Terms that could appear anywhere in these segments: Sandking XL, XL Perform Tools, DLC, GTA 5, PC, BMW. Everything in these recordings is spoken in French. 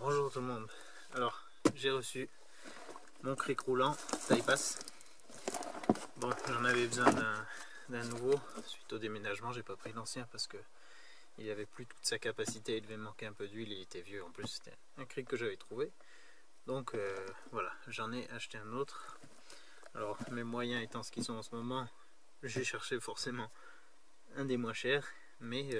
Bonjour tout le monde. Alors j'ai reçu mon cric roulant taille passe. Bon, j'en avais besoin d'un nouveau suite au déménagement. J'ai pas pris l'ancien parce que il avait plus toute sa capacité, il devait manquer un peu d'huile, il était vieux en plus, c'était un cric que j'avais trouvé. Donc voilà, j'en ai acheté un autre. Alors mes moyens étant ce qu'ils sont en ce moment, j'ai cherché forcément un des moins chers, mais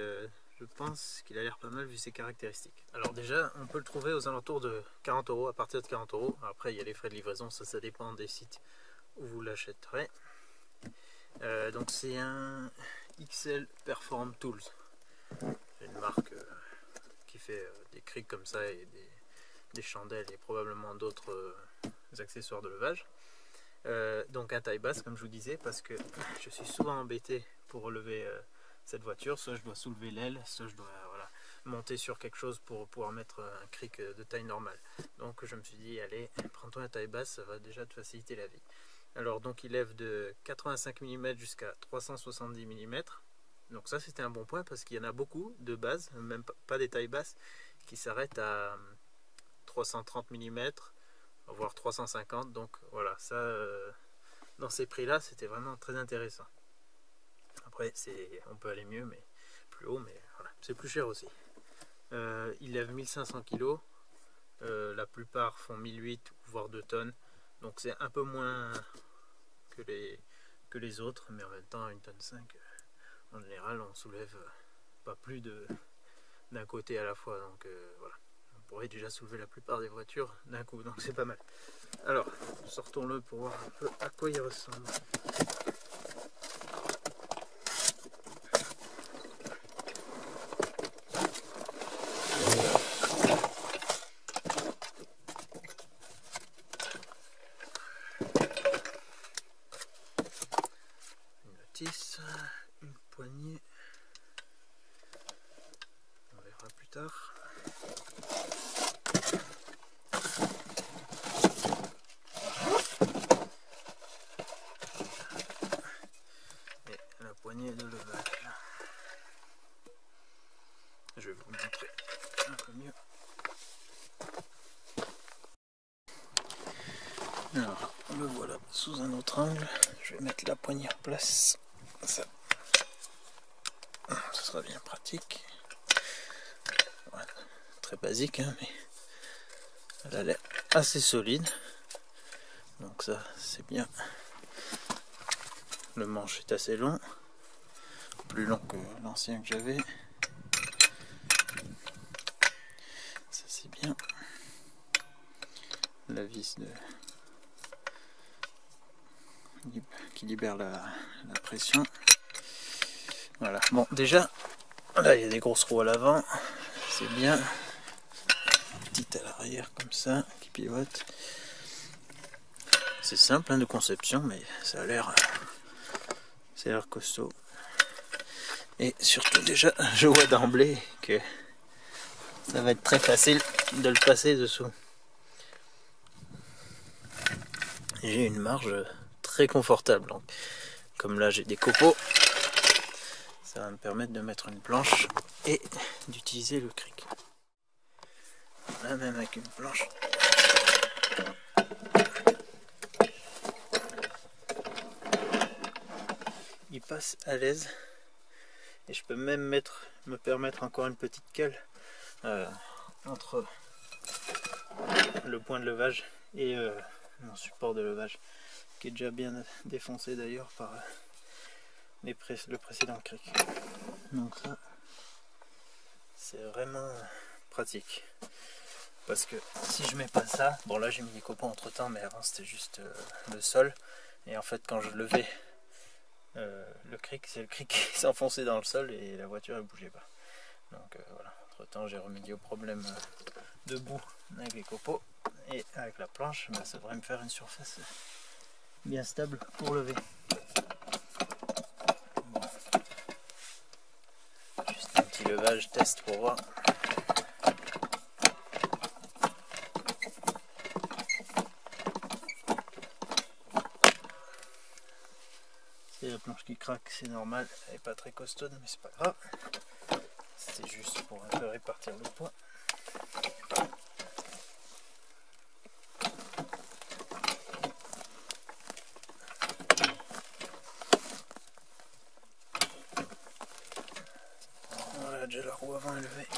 je pense qu'il a l'air pas mal vu ses caractéristiques. Alors déjà, on peut le trouver aux alentours de 40 €, à partir de 40 €. Après, il y a les frais de livraison, ça dépend des sites où vous l'achèterez. Donc c'est un XL Perform Tools. C'est une marque qui fait des crics comme ça et des chandelles et probablement d'autres accessoires de levage. Donc un taille basse comme je vous disais, parce que je suis souvent embêté pour relever cette voiture. Soit je dois soulever l'aile, soit je dois monter sur quelque chose pour pouvoir mettre un cric de taille normale. Donc je me suis dit, allez, prends-toi un taille basse, ça va déjà te faciliter la vie. Alors donc il lève de 85 mm jusqu'à 370 mm. Donc ça c'était un bon point, parce qu'il y en a beaucoup de bases, même pas des tailles basses, qui s'arrêtent à 330 mm voire 350. Donc voilà, ça dans ces prix là c'était vraiment très intéressant. Après on peut aller mieux, mais plus haut, mais voilà, c'est plus cher aussi. Il lève 1500 kg, la plupart font 1800 voire 2 tonnes, donc c'est un peu moins que les autres, mais en même temps 1,5 tonne en général on soulève pas plus d'un côté à la fois, donc voilà, on pourrait déjà soulever la plupart des voitures d'un coup, donc c'est pas mal. Alors sortons le pour voir un peu à quoi il ressemble. Une poignée, on verra plus tard. Et la poignée de levage, je vais vous montrer un peu mieux. Alors le voilà sous un autre angle, je vais mettre la poignée en place. Ça, ce sera bien pratique. Voilà. Très basique, hein, mais elle a l'air assez solide, donc ça c'est bien. Le manche est assez long, plus long que l'ancien que j'avais, ça c'est bien. La vis qui libère la pression. Voilà, bon, déjà là il y a des grosses roues à l'avant, c'est bien, petite à l'arrière comme ça qui pivote. C'est simple hein, de conception, mais ça a l'air costaud. Et surtout déjà je vois d'emblée que ça va être très facile de le passer dessous. J'ai une marge très confortable, donc comme là j'ai des copeaux, ça va me permettre de mettre une planche et d'utiliser le cric. Là même avec une planche, il passe à l'aise, et je peux même me permettre encore une petite cale entre le point de levage et mon support de levage, qui est déjà bien défoncé d'ailleurs par le précédent cric. Donc ça c'est vraiment pratique, parce que si je mets pas ça, bon là j'ai mis des copeaux entre temps, mais avant c'était juste le sol, et en fait quand je levais le cric, c'est le cric qui s'enfonçait dans le sol et la voiture elle bougeait pas. Donc voilà, entre temps j'ai remédié au problème de boue avec les copeaux, et avec la planche bah, ça devrait me faire une surface bien stable pour lever. Bon. Juste un petit levage test pour voir. C'est la planche qui craque, c'est normal, elle n'est pas très costaude, mais c'est pas grave. C'était juste pour un peu répartir le poids. a déjà la roue avant élevée.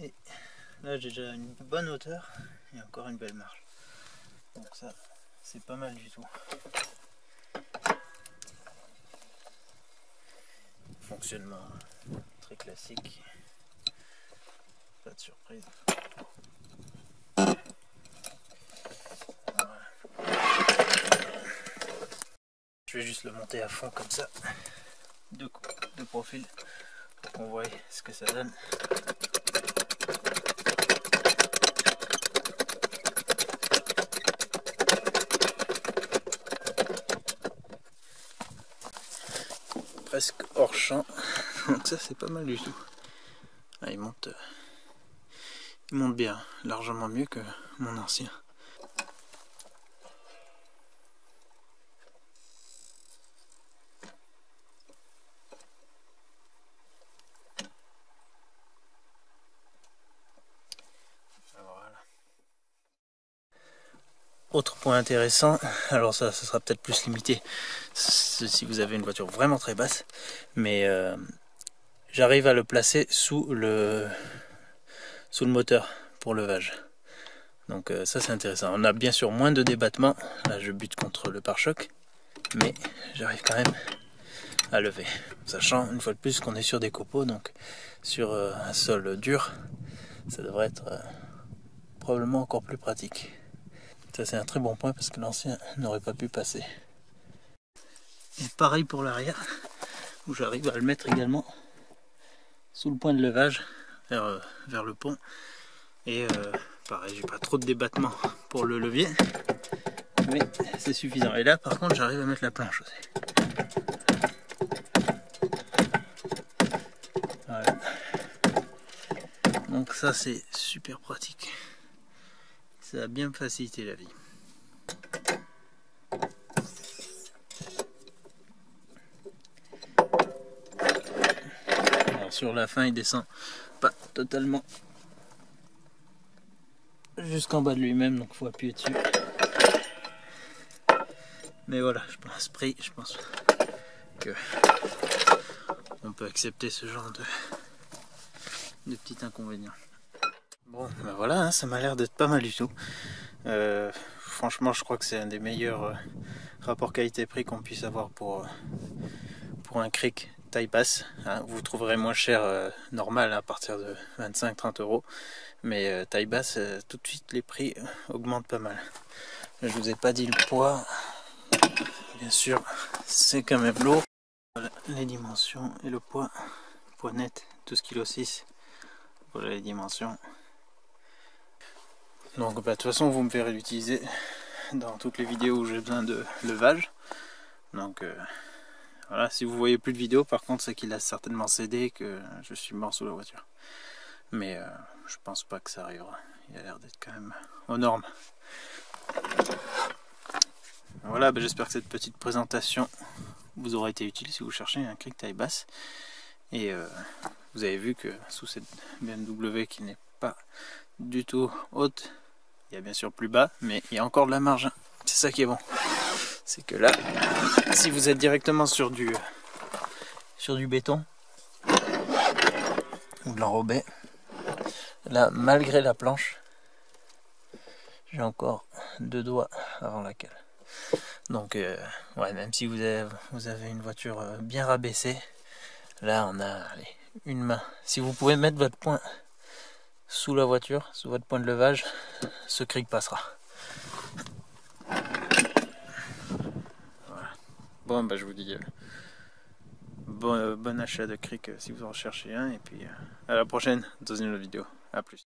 Et là j'ai déjà une bonne hauteur et encore une belle marche. Donc ça c'est pas mal du tout. Fonctionnement très classique, pas de surprise. Voilà. Je vais juste le monter à fond comme ça, deux coups de profil pour qu'on voit ce que ça donne. Presque hors champ, donc ça c'est pas mal du tout. Ah, il monte bien, largement mieux que mon ancien. Voilà. Autre point intéressant, alors ça sera peut-être plus limité si vous avez une voiture vraiment très basse, mais j'arrive à le placer sous le moteur pour levage. Donc ça c'est intéressant. On a bien sûr moins de débattement, là je bute contre le pare-choc, mais j'arrive quand même à lever, sachant une fois de plus qu'on est sur des copeaux, donc sur un sol dur ça devrait être probablement encore plus pratique. Ça c'est un très bon point parce que l'ancien n'aurait pas pu passer. Et pareil pour l'arrière, où j'arrive à le mettre également sous le point de levage vers le pont. Et pareil, j'ai pas trop de débattement pour le levier, mais c'est suffisant. Et là par contre j'arrive à mettre la planche aussi. Voilà. Donc ça c'est super pratique. Ça a bien facilité la vie. Sur la fin il descend pas totalement jusqu'en bas de lui-même, donc faut appuyer dessus, mais voilà, à ce prix je pense que on peut accepter ce genre de petit inconvénient. Bon ben voilà, hein, ça m'a l'air d'être pas mal du tout. Franchement je crois que c'est un des meilleurs rapports qualité-prix qu'on puisse avoir pour un cric taille basse, hein. Vous trouverez moins cher normal à partir de 25-30 euros, mais taille basse tout de suite les prix augmentent pas mal. Je vous ai pas dit le poids, bien sûr c'est quand même lourd. Voilà les dimensions et le poids, poids net 12,6 kg, voilà les dimensions. Donc de toute façon vous me verrez l'utiliser dans toutes les vidéos où j'ai besoin de levage, donc voilà, si vous voyez plus de vidéos par contre c'est qu'il a certainement cédé, que je suis mort sous la voiture. Mais je pense pas que ça arrivera, il a l'air d'être quand même aux normes. Voilà, bah, j'espère que cette petite présentation vous aura été utile si vous cherchez un cric taille basse. Et vous avez vu que sous cette BMW qui n'est pas du tout haute, il y a bien sûr plus bas, mais il y a encore de la marge. C'est ça qui est bon. C'est que là, si vous êtes directement sur du béton ou de l'enrobé, là, malgré la planche, j'ai encore deux doigts avant la cale. Donc, ouais, même si vous avez une voiture bien rabaissée, là, on a allez, une main. Si vous pouvez mettre votre poing sous la voiture, sous votre point de levage, ce cric passera. Bon, bah, je vous dis bon achat de cric si vous en recherchez un, et puis à la prochaine dans une autre vidéo. À plus.